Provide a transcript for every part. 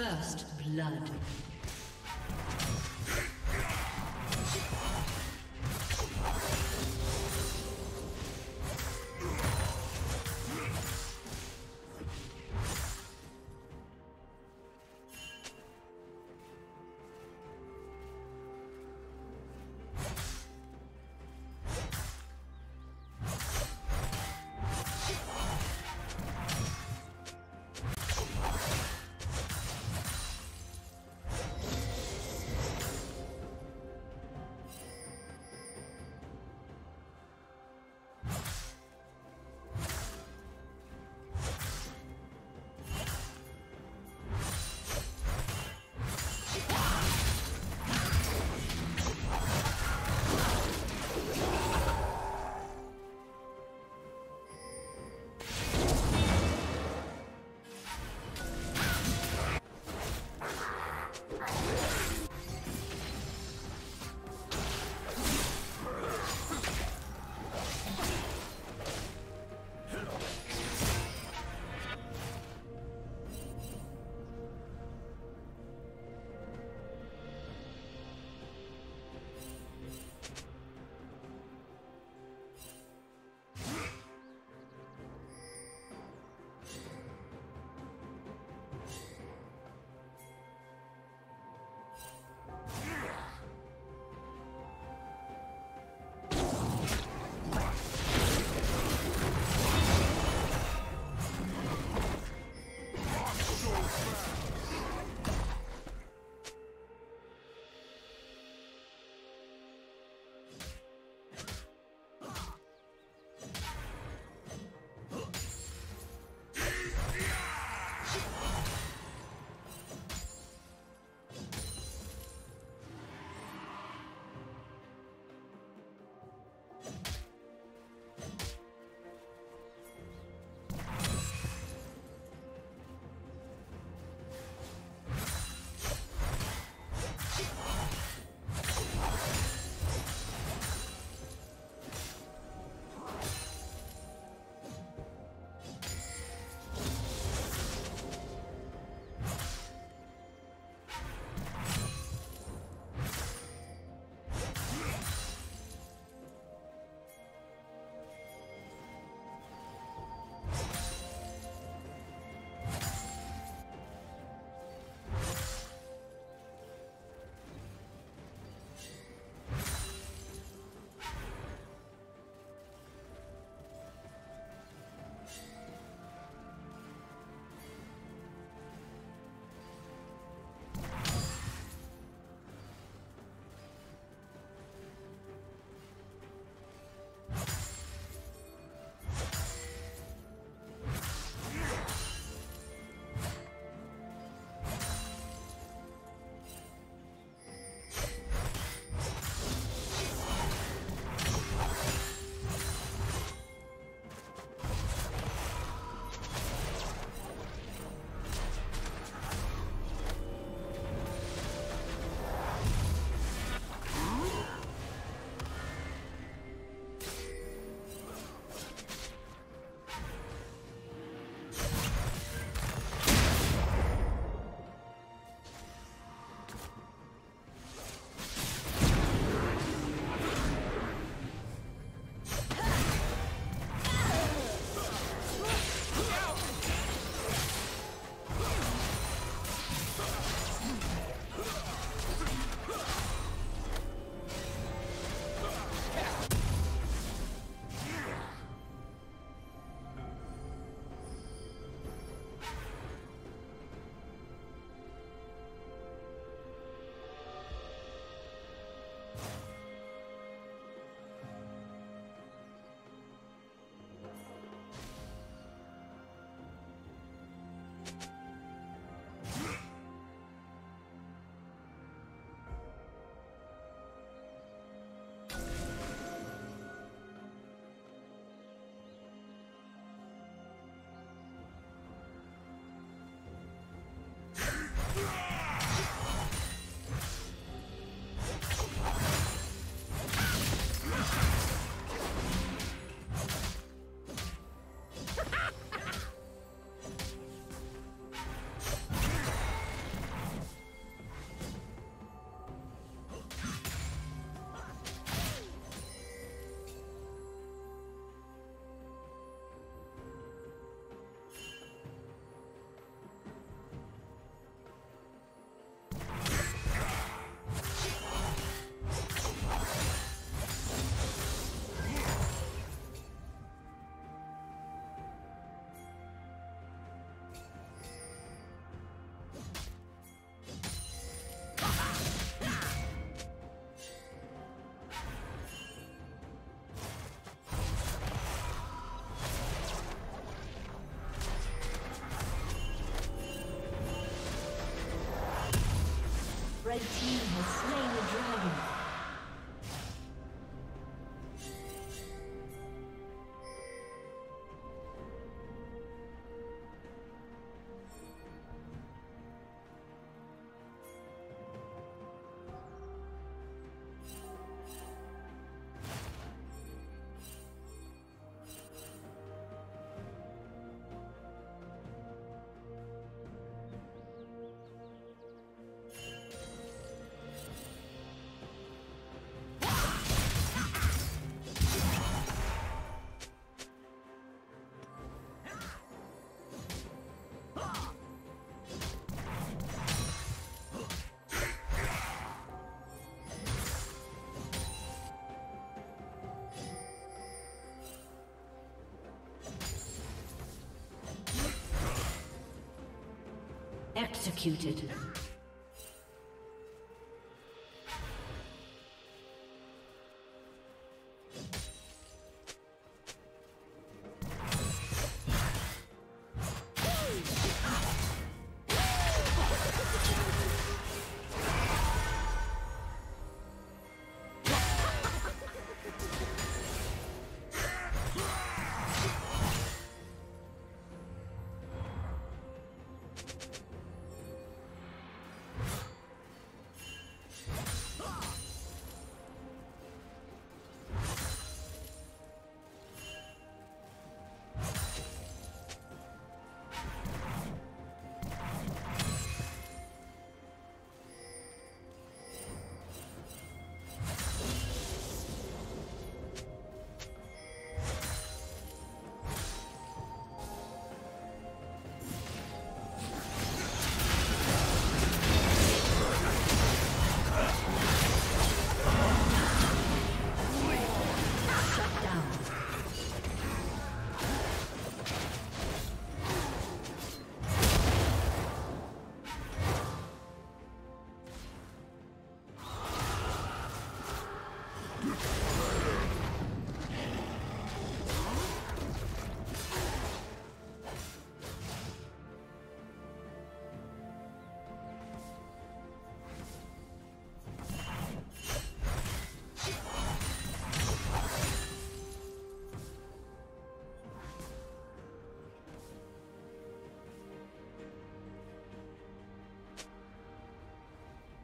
First blood. executed.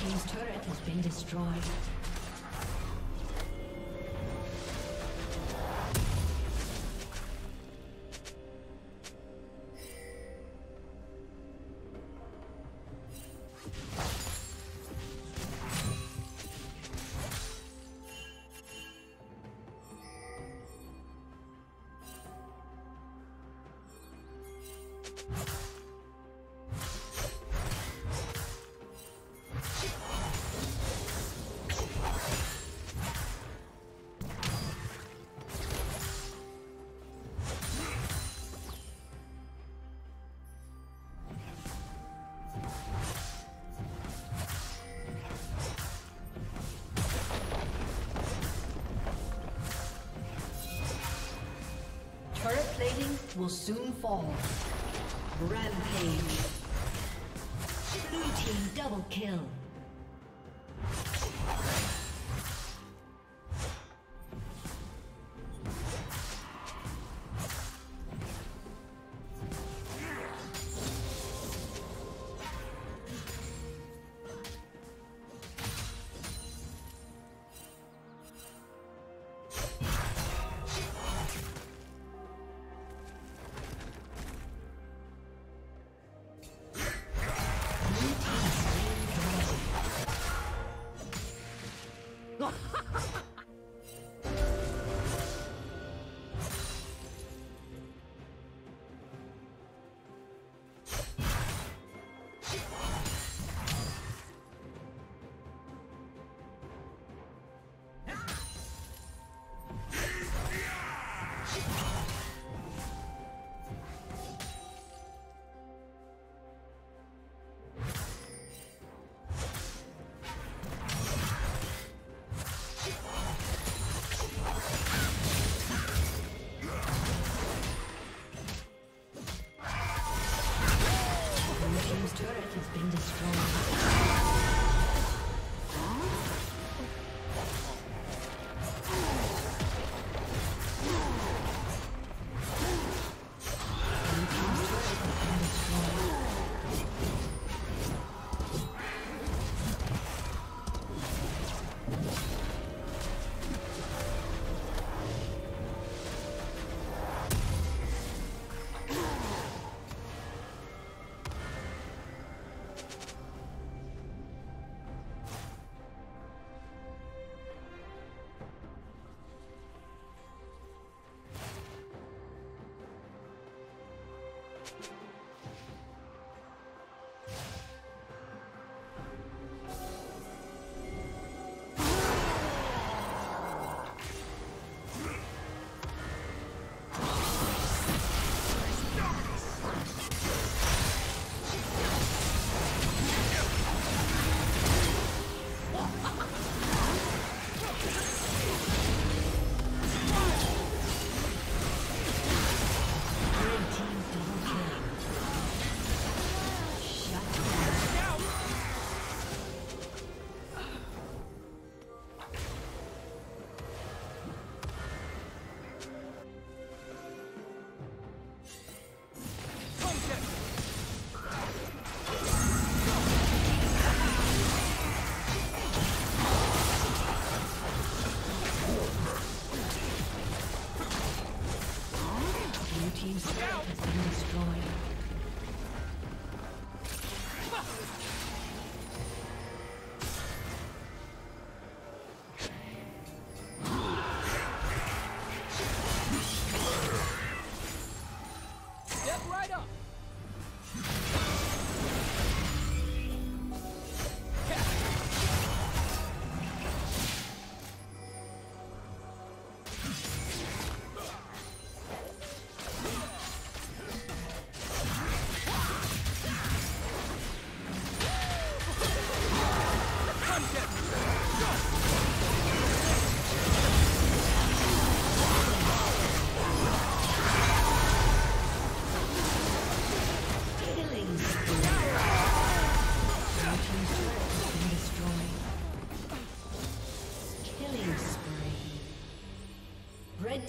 His turret has been destroyed. Will soon fall. Rampage. Blue team double kill. Red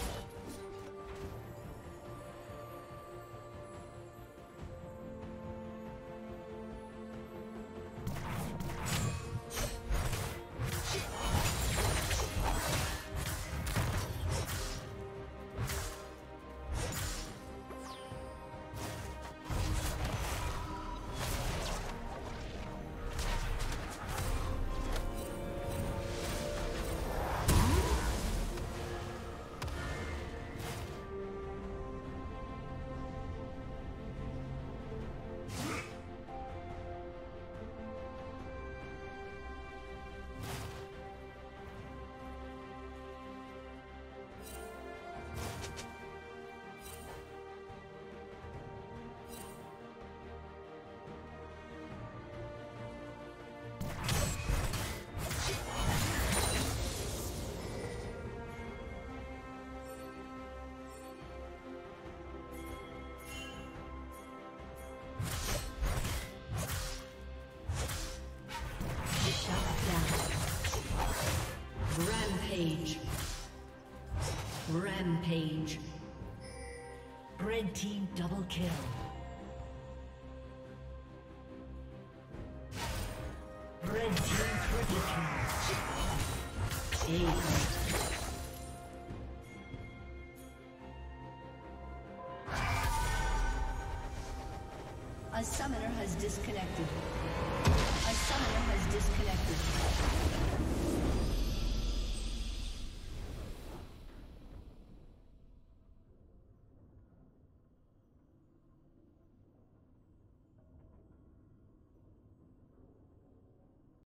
Rampage. Red Team double kill. Red Team triple kill. A summoner has disconnected. A summoner has disconnected.